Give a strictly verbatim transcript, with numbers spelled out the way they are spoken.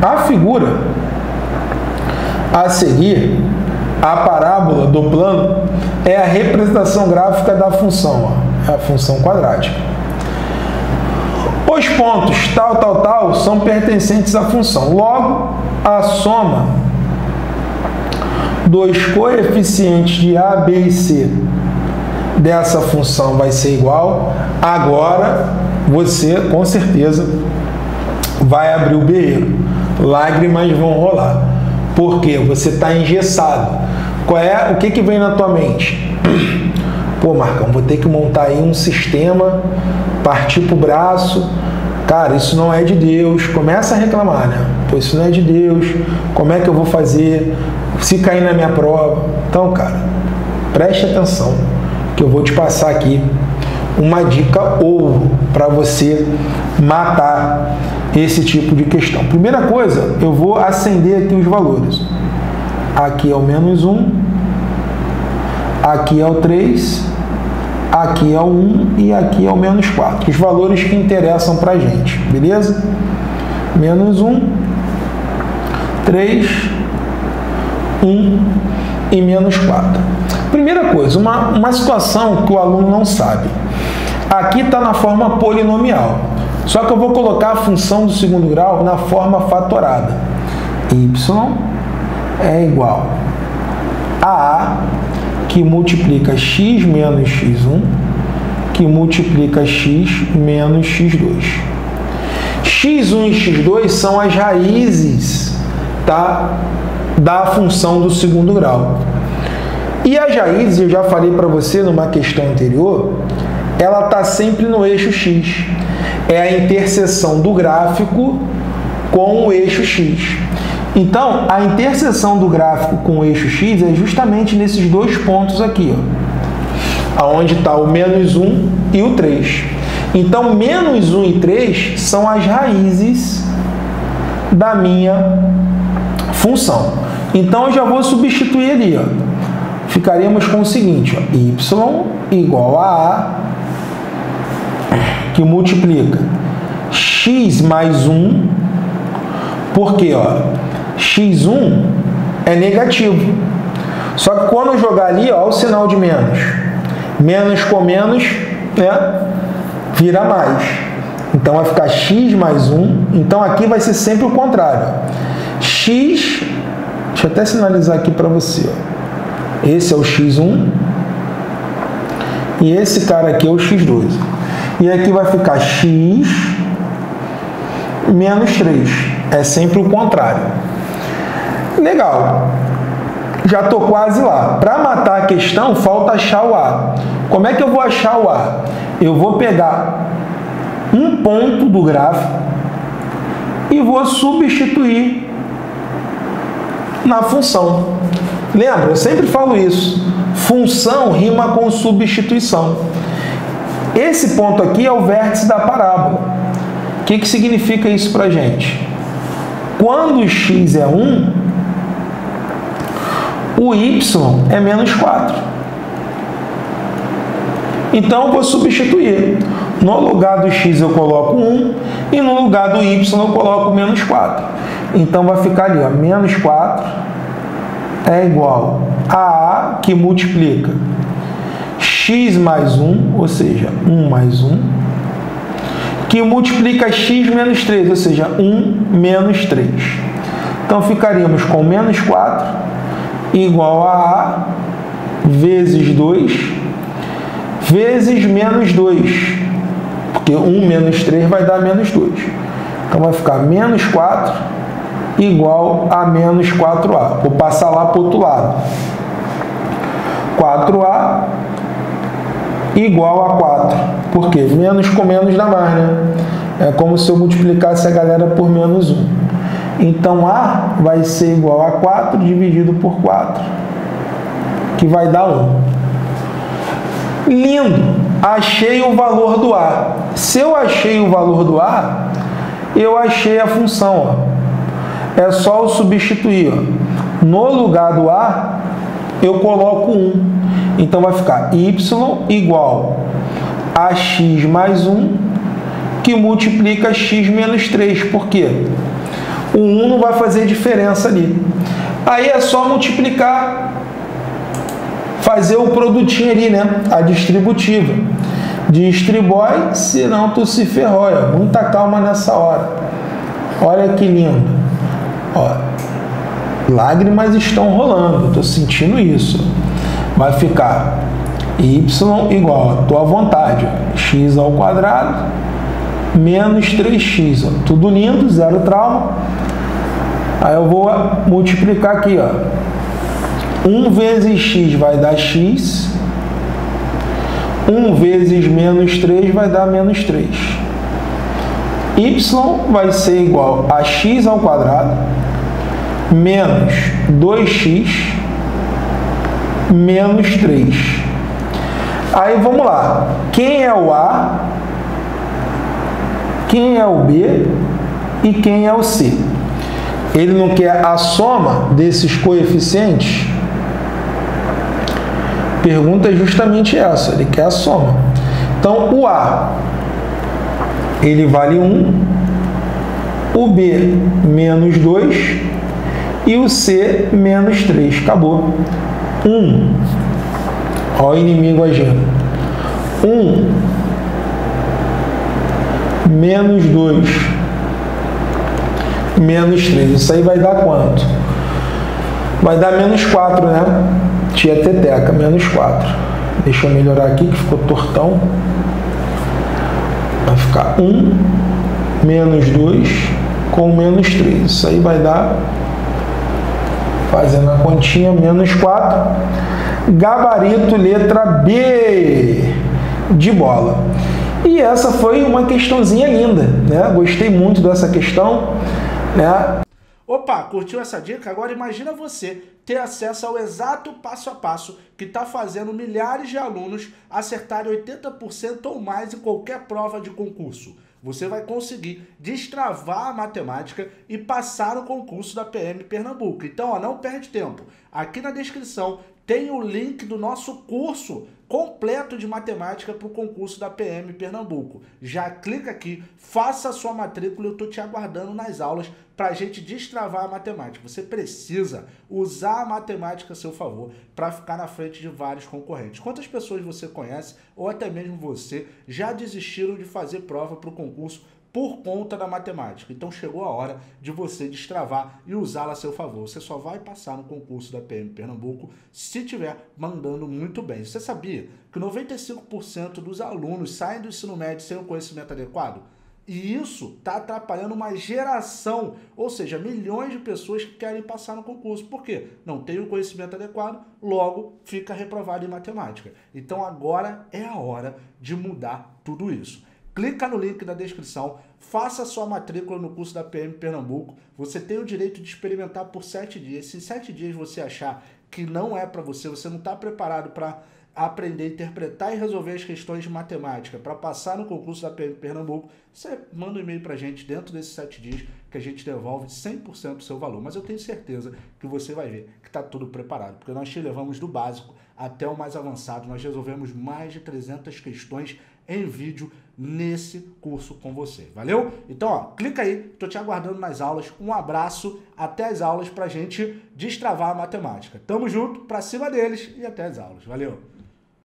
A figura a seguir, a parábola do plano, é a representação gráfica da função, ó, a função quadrática. Os pontos tal, tal, tal são pertencentes à função. Logo, a soma dos coeficientes de A, B e C dessa função vai ser igual. Agora, você, com certeza, vai abrir o berreiro. Lágrimas vão rolar. Porque você está engessado. Qual é, o que, que vem na tua mente? Pô, Marcão, vou ter que montar aí um sistema, partir para o braço. Cara, isso não é de Deus. Começa a reclamar, né? Pô, isso não é de Deus. Como é que eu vou fazer? Se cair na minha prova. Então, cara, preste atenção, que eu vou te passar aqui uma dica ouro para você matar esse tipo de questão. Primeira coisa, eu vou acender aqui os valores. Aqui é o menos um, aqui é o três, aqui é o um e aqui é o menos quatro. Os valores que interessam para a gente, beleza? Menos um, três, um e menos quatro. Primeira coisa, uma, uma situação que o aluno não sabe. Aqui está na forma polinomial. Só que eu vou colocar a função do segundo grau na forma fatorada. Y é igual a A, que multiplica x menos x um, que multiplica x menos x dois. x um e x dois são as raízes, tá, da função do segundo grau. E as raízes, eu já falei para você numa questão anterior, ela está sempre no eixo x. É a interseção do gráfico com o eixo x. Então, a interseção do gráfico com o eixo x é justamente nesses dois pontos aqui, ó, onde está o menos um e o três. Então, menos um e três são as raízes da minha função. Então, eu já vou substituir ali, ó. Ficaríamos com o seguinte, ó, y igual a a, que multiplica x mais um, porque ó, x um é negativo. Só que quando eu jogar ali, ó, o sinal de menos. Menos com menos, né, vira mais. Então vai ficar x mais um. Então aqui vai ser sempre o contrário. X, deixa eu até sinalizar aqui para você. Ó. Esse é o x um e esse cara aqui é o x dois. E aqui vai ficar x menos três. É sempre o contrário. Legal. Já estou quase lá. Para matar a questão, falta achar o A. Como é que eu vou achar o A? Eu vou pegar um ponto do gráfico e vou substituir na função. Lembra? Eu sempre falo isso. Função rima com substituição. Esse ponto aqui é o vértice da parábola. O que, que significa isso para a gente? Quando x é um, o y é menos quatro. Então, eu vou substituir. No lugar do x eu coloco um e no lugar do y eu coloco menos quatro. Então, vai ficar ali, ó, menos quatro é igual a a, que multiplica x mais um, ou seja, um mais um, que multiplica x menos três, ou seja, um menos três. Então, ficaríamos com menos quatro igual a a vezes dois, vezes menos dois, porque um menos três vai dar menos dois. Então, vai ficar menos quatro igual a menos quatro a. Vou passar lá para o outro lado. quatro a igual a quatro. Por quê? Menos com menos dá mais, né? É como se eu multiplicasse a galera por menos um. Então, A vai ser igual a quatro dividido por quatro, que vai dar um. Lindo! Achei o valor do A. Se eu achei o valor do A, eu achei a função. Ó. É só eu substituir. Ó. No lugar do A, eu coloco um. Então, vai ficar y igual a x mais um, que multiplica x menos três. Por quê? o um não vai fazer diferença ali. Aí é só multiplicar, fazer o produtinho ali, né? A distributiva. Distribui, senão tu se ferrou. Ó. Muita calma nessa hora. Olha que lindo. Ó, lágrimas estão rolando. Estou sentindo isso. Vai ficar y igual a tua vontade. Ó. X ao quadrado menos três x. Ó. Tudo lindo, zero trauma. Aí eu vou multiplicar aqui, ó. um vezes x vai dar x. um vezes menos três vai dar menos três. Y vai ser igual a x ao quadrado menos dois x menos três. Aí vamos lá. Quem é o A? Quem é o B? E quem é o C? Ele não quer a soma desses coeficientes? Pergunta é justamente essa, ele quer a soma. Então, o A, ele vale um, o B, menos dois, e o C, menos três. Acabou. um. Olha o inimigo agindo. um, menos dois, menos três. Isso aí vai dar quanto? Vai dar menos quatro, né? Tia Teteca, menos quatro. Deixa eu melhorar aqui que ficou tortão. Vai ficar um menos dois com menos três. Isso aí vai dar, fazendo a continha, menos quatro. Gabarito letra B de bola. E essa foi uma questãozinha linda, né? Gostei muito dessa questão, né? Opa, curtiu essa dica? Agora imagina você ter acesso ao exato passo a passo que está fazendo milhares de alunos acertarem oitenta por cento ou mais em qualquer prova de concurso. Você vai conseguir destravar a matemática e passar o concurso da P M Pernambuco. Então, ó, não perde tempo. Aqui na descrição tem o link do nosso curso completo de matemática para o concurso da P M Pernambuco. Já clica aqui, faça a sua matrícula, eu estou te aguardando nas aulas para a gente destravar a matemática. Você precisa usar a matemática a seu favor para ficar na frente de vários concorrentes. Quantas pessoas você conhece, ou até mesmo você, já desistiram de fazer prova para o concurso por conta da matemática? Então chegou a hora de você destravar e usá-la a seu favor. Você só vai passar no concurso da P M Pernambuco se tiver mandando muito bem. Você sabia que noventa e cinco por cento dos alunos saem do ensino médio sem o conhecimento adequado? E isso está atrapalhando uma geração, ou seja, milhões de pessoas que querem passar no concurso. Por quê? Não tem o conhecimento adequado, logo fica reprovado em matemática. Então agora é a hora de mudar tudo isso. Clica no link da descrição, faça sua matrícula no curso da P M Pernambuco. Você tem o direito de experimentar por sete dias. Se em sete dias você achar que não é para você, você não está preparado para aprender, interpretar e resolver as questões de matemática para passar no concurso da P M Pernambuco, você manda um e-mail para a gente dentro desses sete dias que a gente devolve cem por cento do seu valor. Mas eu tenho certeza que você vai ver que está tudo preparado, porque nós te levamos do básico até o mais avançado. Nós resolvemos mais de trezentas questões em vídeo nesse curso com você. Valeu? Então, ó, clica aí, tô te aguardando nas aulas. Um abraço, até as aulas pra gente destravar a matemática. Tamo junto, pra cima deles e até as aulas. Valeu!